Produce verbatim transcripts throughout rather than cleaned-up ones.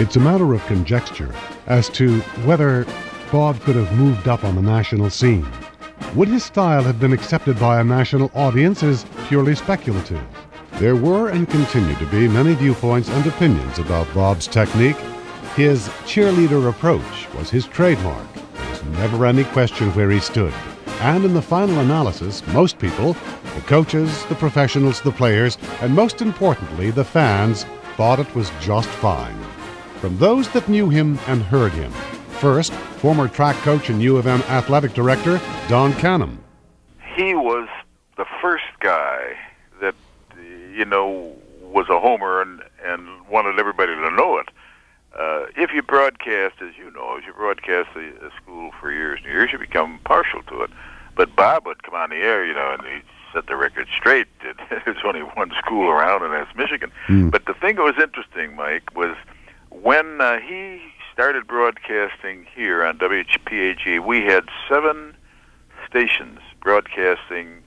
It's a matter of conjecture as to whether Bob could have moved up on the national scene. Would his style have been accepted by a national audience is purely speculative. There were and continue to be many viewpoints and opinions about Bob's technique. His cheerleader approach was his trademark. There was never any question where he stood. And in the final analysis, most people, the coaches, the professionals, the players, and most importantly, the fans, thought it was just fine. From those that knew him and heard him, first, former track coach and U of M athletic director, Don Canham. He was the first guy that, you know, was a homer and, and wanted everybody to know it. Uh, if you broadcast, as you know, if you broadcast the, the school for years and years, you become partial to it. But Bob would come on the air, you know, and he'd set the record straight. There's only one school around, and that's Michigan. Mm. But the thing that was interesting, Mike, was when uh, he started broadcasting here on W H P A G, we had seven stations broadcasting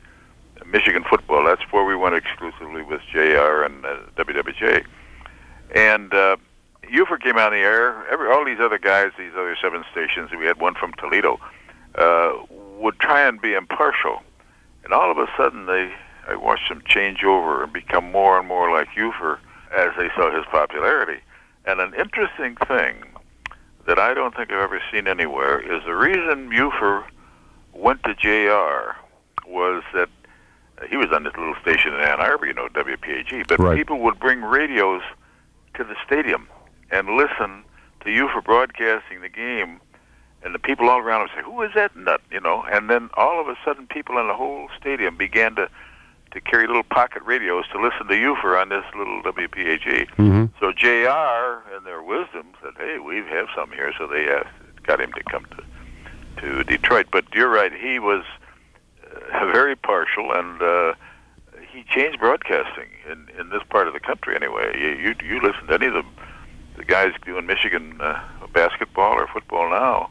Michigan football. That's where we went exclusively with J R and uh, W W J. And uh, Ufer came on the air. Every, all these other guys, these other seven stations, we had one from Toledo, uh, would try and be impartial. And all of a sudden, they I watched them change over and become more and more like Ufer as they saw his popularity. And an interesting thing that I don't think I've ever seen anywhere is the reason Ufer went to J R was that he was on this little station in Ann Arbor, you know, W P A G, but right. People would bring radios to the stadium and listen to Ufer broadcasting the game, and the people all around him say, who is that nut, you know? And then all of a sudden people in the whole stadium began to, to carry little pocket radios to listen to Ufer on this little W P A G. Mm-hmm. So J R, in their wisdom, said, hey, we have some here, so they asked, got him to come to to Detroit. But you're right, he was uh, very partial, and uh, he changed broadcasting in, in this part of the country anyway. You, you, you listen to any of the, the guys doing Michigan uh, basketball or football now,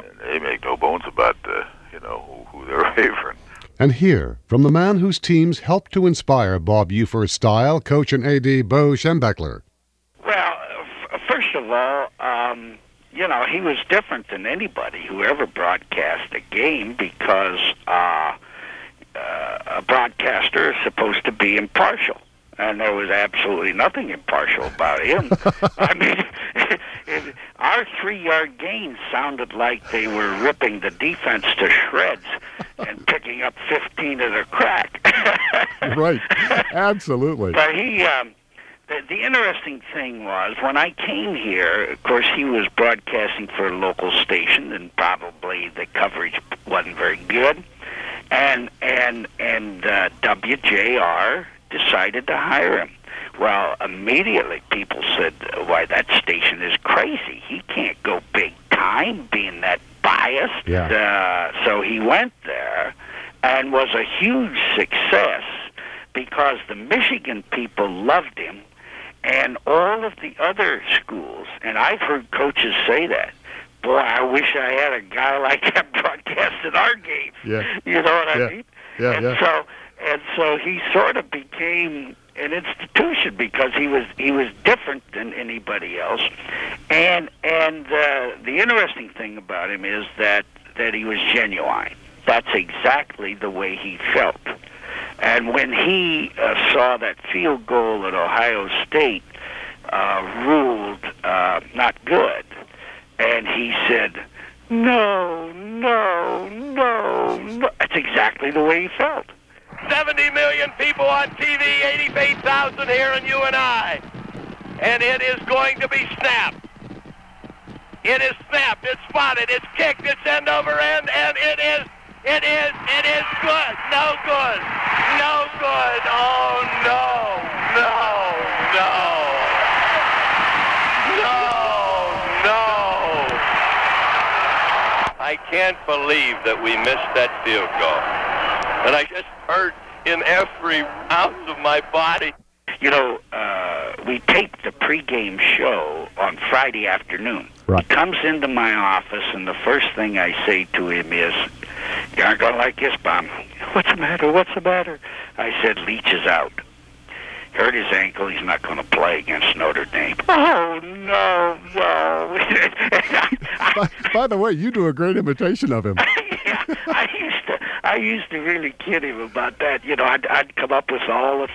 and they make no bones about uh, you know who, who they're favoring. And here, from the man whose teams helped to inspire Bob Ufer's style, coach and A D Bo Schembechler. Well, f first of all, um, you know, he was different than anybody who ever broadcast a game because uh, uh, a broadcaster is supposed to be impartial. And there was absolutely nothing impartial about him. I mean, it, our three-yard gains sounded like they were ripping the defense to shreds and picking up fifteen at a crack. Right, absolutely. But he, um, the, the interesting thing was, when I came here, of course, he was broadcasting for a local station, and probably the coverage wasn't very good. And and and uh, W J R decided to hire him. Well, immediately people said, why, that station is crazy. He can't go big time being that biased. Yeah. Uh, so he went there and was a huge success because the Michigan people loved him and all of the other schools. And I've heard coaches say that. Boy, I wish I had a guy like that broadcasting our game. Yeah. You know what I yeah. mean? Yeah, and yeah. so... And so he sort of became an institution because he was he was different than anybody else, and and uh, the interesting thing about him is that that he was genuine. That's exactly the way he felt. And when he uh, saw that field goal at Ohio State uh, ruled uh, not good, and he said, "No, no, no, no." That's exactly the way he felt. seventy million people on T V, eighty-eight thousand here in U N I. And it is going to be snapped. It is snapped, it's spotted, it's kicked, it's end over end, and it is, it is, it is good. No good. No good. Oh, no. No. No. No. No. I can't believe that we missed that field goal. And I just hurt in every ounce of my body. You know, uh, we taped the pregame show on Friday afternoon. Right. He comes into my office, and the first thing I say to him is, "You aren't going to like this, Bob." "What's the matter? What's the matter?" I said, "Leach is out." hurt his ankle. He's not going to play against Notre Dame. Oh, no, no. by, by the way, you do a great imitation of him. yeah, I used to I used to really kid him about that. You know, I'd, I'd come up with all the,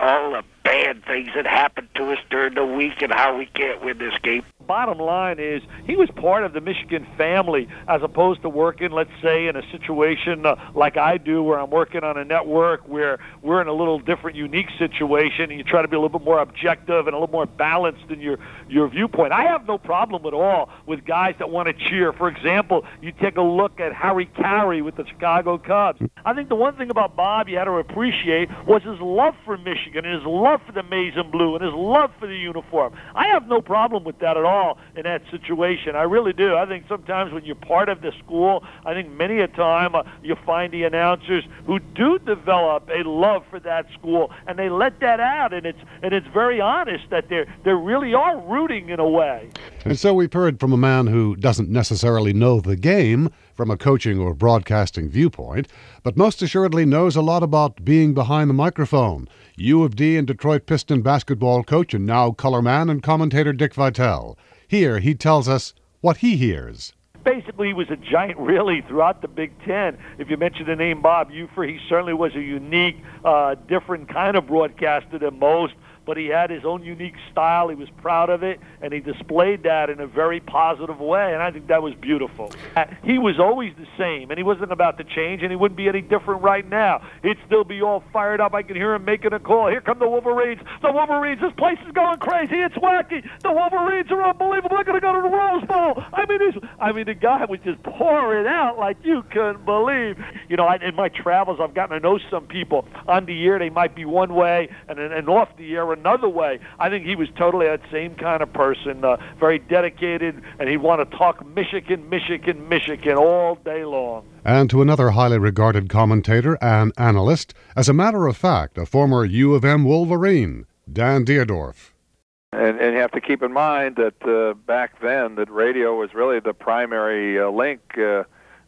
all the bad things that happened to us during the week and how we can't win this game. Bottom line is, he was part of the Michigan family as opposed to working, let's say, in a situation uh, like I do where I'm working on a network where we're in a little different, unique situation, and you try to be a little bit more objective and a little more balanced in your, your viewpoint. I have no problem at all with guys that want to cheer. For example, you take a look at Harry Carey with the Chicago Cubs. I think the one thing about Bob you had to appreciate was his love for Michigan and his love for the maize and blue and his love for the uniform. I have no problem with that at all in that situation. I really do. I think sometimes when you're part of the school, I think many a time uh, you find the announcers who do develop a love for that school, and they let that out, and it's and it's very honest that they they really are rooting in a way. And so we've heard from a man who doesn't necessarily know the game from a coaching or broadcasting viewpoint, but most assuredly knows a lot about being behind the microphone. U of D and Detroit Piston basketball coach and now color man and commentator Dick Vitale. Here he tells us what he hears. Basically, he was a giant, really, throughout the Big Ten. If you mention the name Bob Ufer, he certainly was a unique, uh, different kind of broadcaster than most. But he had his own unique style. He was proud of it, and he displayed that in a very positive way, and I think that was beautiful. He was always the same, and he wasn't about to change, and he wouldn't be any different right now. He'd still be all fired up. I can hear him making a call. Here come the Wolverines. The Wolverines. This place is going crazy. It's wacky. The Wolverines are unbelievable. They're going to go to the Rose Bowl. I mean, he's, I mean, the guy was just pouring out like you couldn't believe. You know, I, in my travels, I've gotten to know some people. On the air, they might be one way, and, and off the air, another way. I think he was totally that same kind of person, uh, very dedicated, and he'd want to talk Michigan, Michigan, Michigan all day long. And to another highly regarded commentator and analyst, as a matter of fact, a former U of M Wolverine, Dan Dierdorf. And, and you have to keep in mind that uh, back then that radio was really the primary uh, link uh,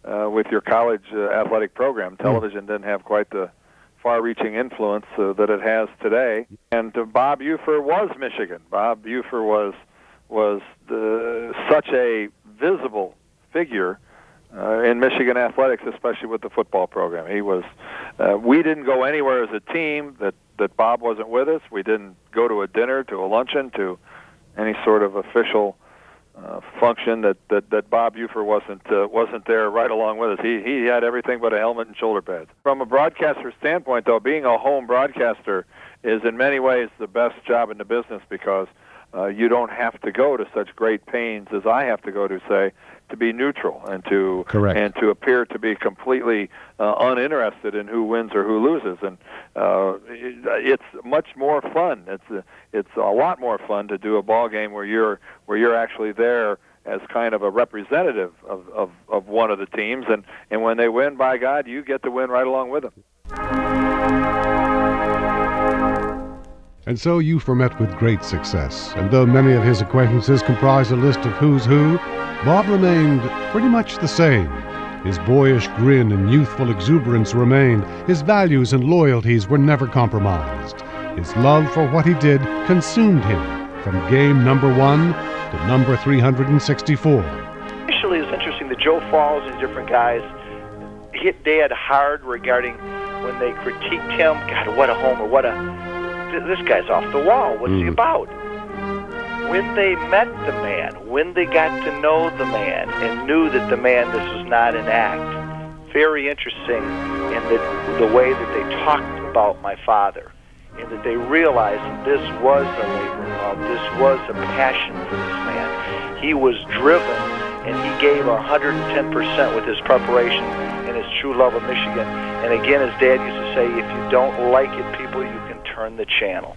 uh, with your college uh, athletic program. Television didn't have quite the far-reaching influence uh, that it has today. And uh, Bob Ufer was Michigan. Bob Ufer was was the, such a visible figure uh, in Michigan athletics, especially with the football program. He was. Uh, we didn't go anywhere as a team that, that Bob wasn't with us. We didn't go to a dinner, to a luncheon, to any sort of official uh, function that, that, that Bob Ufer wasn't uh, wasn't there right along with us. He he had everything but a helmet and shoulder pads. From a broadcaster standpoint, though, being a home broadcaster is in many ways the best job in the business because uh, you don't have to go to such great pains as I have to go to, say, to be neutral and to Correct. and to appear to be completely uh, uninterested in who wins or who loses. And uh, it, it's much more fun. It's a, it's a lot more fun to do a ball game where you're where you're actually there as kind of a representative of of, of one of the teams. And, and when they win, by God, you get to win right along with them. And so Ufer met with great success, and though many of his acquaintances comprised a list of who's who, Bob remained pretty much the same. His boyish grin and youthful exuberance remained. His values and loyalties were never compromised. His love for what he did consumed him from game number one to number three hundred sixty-four. Actually, it's interesting that Joe Falls and different guys hit dad hard regarding when they critiqued him. God, what a homer, what a... this guy's off the wall. What's mm. he about? When they met the man, when they got to know the man and knew that the man, this was not an act. Very interesting in the, the way that they talked about my father and that they realized that this was a labor of love. This was a passion for this man. He was driven and he gave one hundred ten percent with his preparation and his true love of Michigan. And again, as Dad used to say, if you don't like it, people, you can turn the channel.